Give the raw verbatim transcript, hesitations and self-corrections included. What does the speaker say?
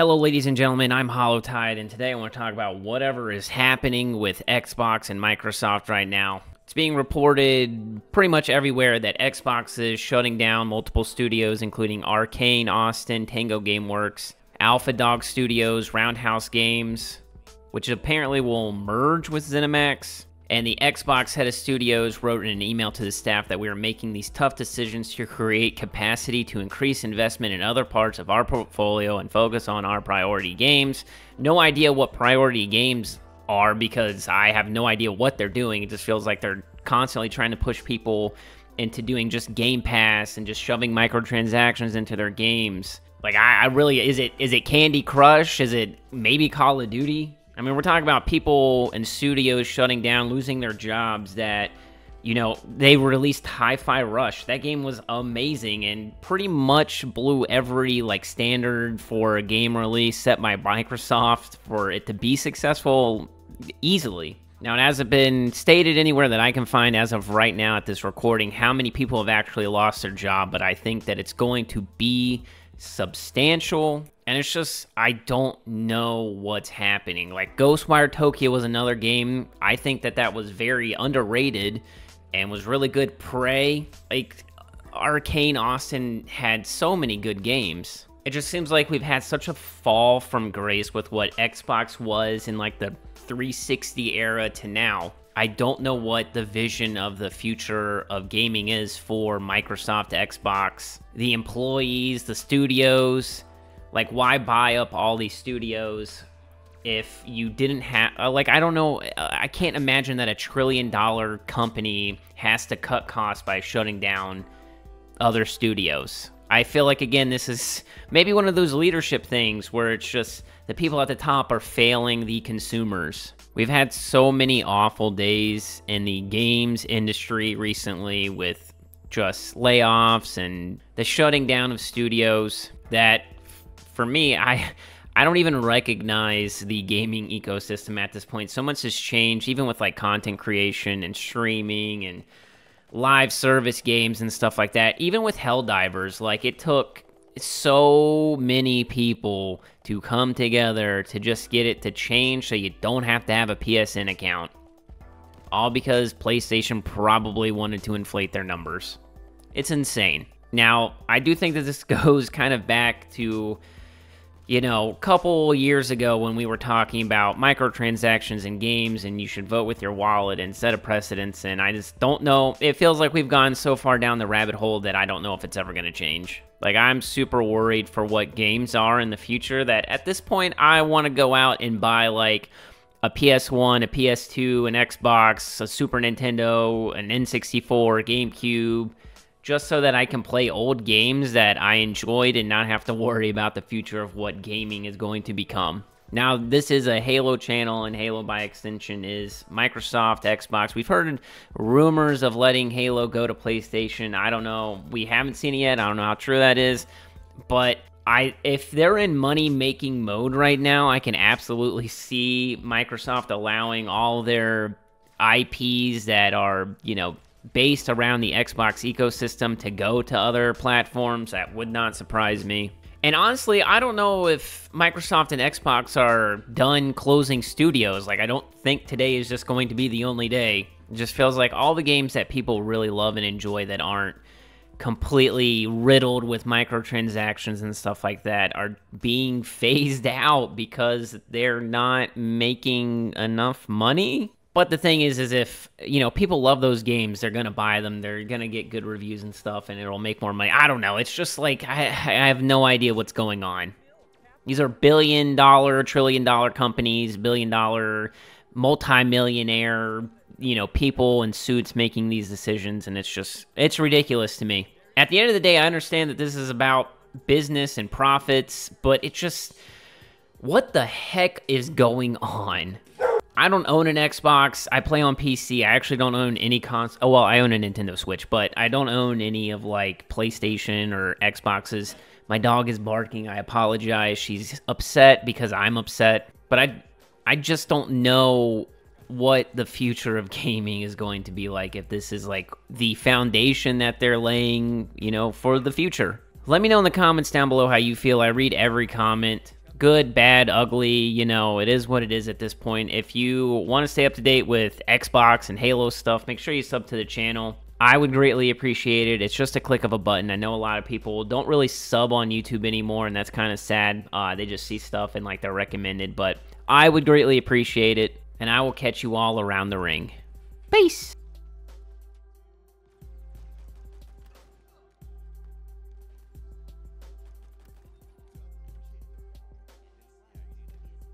Hello, ladies and gentlemen, I'm Hollowtide, and today I want to talk about whatever is happening with Xbox and Microsoft right now. It's being reported pretty much everywhere that Xbox is shutting down multiple studios, including Arkane Austin, Tango Gameworks, Alpha Dog Studios, Roundhouse Games, which apparently will merge with ZeniMax. And the Xbox head of studios wrote in an email to the staff that we are making these tough decisions to create capacity to increase investment in other parts of our portfolio and focus on our priority games. No idea what priority games are because I have no idea what they're doing. It just feels like they're constantly trying to push people into doing just Game Pass and just shoving microtransactions into their games. Like, I, I really, is it is it Candy Crush? Is it maybe Call of Duty? I mean, we're talking about people and studios shutting down, losing their jobs that, you know, they released Hi-Fi Rush. That game was amazing and pretty much blew every, like, standard for a game release set by Microsoft for it to be successful easily. Now, it hasn't been stated anywhere that I can find as of right now at this recording how many people have actually lost their job, but I think that it's going to be substantial. And it's just, I don't know what's happening. Like, Ghostwire Tokyo was another game. I think that that was very underrated and was really good. Prey, like, Arkane Austin had so many good games. It just seems like we've had such a fall from grace with what Xbox was in, like, the three sixty era to now. I don't know what the vision of the future of gaming is for Microsoft, Xbox, the employees, the studios. Like, why buy up all these studios if you didn't have, uh, like, I don't know, I can't imagine that a trillion dollar company has to cut costs by shutting down other studios. I feel like, again, this is maybe one of those leadership things where it's just the people at the top are failing the consumers. We've had so many awful days in the games industry recently with just layoffs and the shutting down of studios that, for me, I I don't even recognize the gaming ecosystem at this point. So much has changed, even with, like, content creation and streaming and live service games and stuff like that. Even with Helldivers, like, it took so many people to come together to just get it to change so you don't have to have a P S N account. All because PlayStation probably wanted to inflate their numbers. It's insane. Now, I do think that this goes kind of back to, you know, a couple years ago when we were talking about microtransactions in games and you should vote with your wallet and set a precedence, and I just don't know. It feels like we've gone so far down the rabbit hole that I don't know if it's ever going to change. Like, I'm super worried for what games are in the future that at this point I want to go out and buy, like, a P S one, a P S two, an Xbox, a Super Nintendo, an N sixty-four, GameCube, just so that I can play old games that I enjoyed and not have to worry about the future of what gaming is going to become. Now, this is a Halo channel, and Halo by extension is Microsoft, Xbox. We've heard rumors of letting Halo go to PlayStation. I don't know. We haven't seen it yet. I don't know how true that is. But I, if they're in money-making mode right now, I can absolutely see Microsoft allowing all their I Ps that are, you know, based around the Xbox ecosystem to go to other platforms. That would not surprise me. And honestly, I don't know if Microsoft and Xbox are done closing studios. Like, I don't think today is just going to be the only day. It just feels like all the games that people really love and enjoy that aren't completely riddled with microtransactions and stuff like that are being phased out because they're not making enough money. But the thing is, is if, you know, people love those games, they're going to buy them, they're going to get good reviews and stuff, and it'll make more money. I don't know. It's just like, I, I have no idea what's going on. These are billion dollar, trillion dollar companies, billion dollar, multi-millionaire, you know, people in suits making these decisions, and it's just, it's ridiculous to me. At the end of the day, I understand that this is about business and profits, but it just, what the heck is going on? I don't own an Xbox. I play on P C. I actually don't own any console. Oh, well, I own a Nintendo Switch, but I don't own any of, like, PlayStation or Xboxes. My dog is barking. I apologize. She's upset because I'm upset. But I, I just don't know what the future of gaming is going to be like if this is, like, the foundation that they're laying, you know, for the future. Let me know in the comments down below how you feel. I read every comment. good, bad, ugly, you know, it is what it is at this point. If you want to stay up to date with Xbox and Halo stuff, make sure you sub to the channel. I would greatly appreciate it. It's just a click of a button. I know a lot of people don't really sub on YouTube anymore, and that's kind of sad. Uh, they just see stuff and like they're recommended, but I would greatly appreciate it, and I will catch you all around the ring. Peace!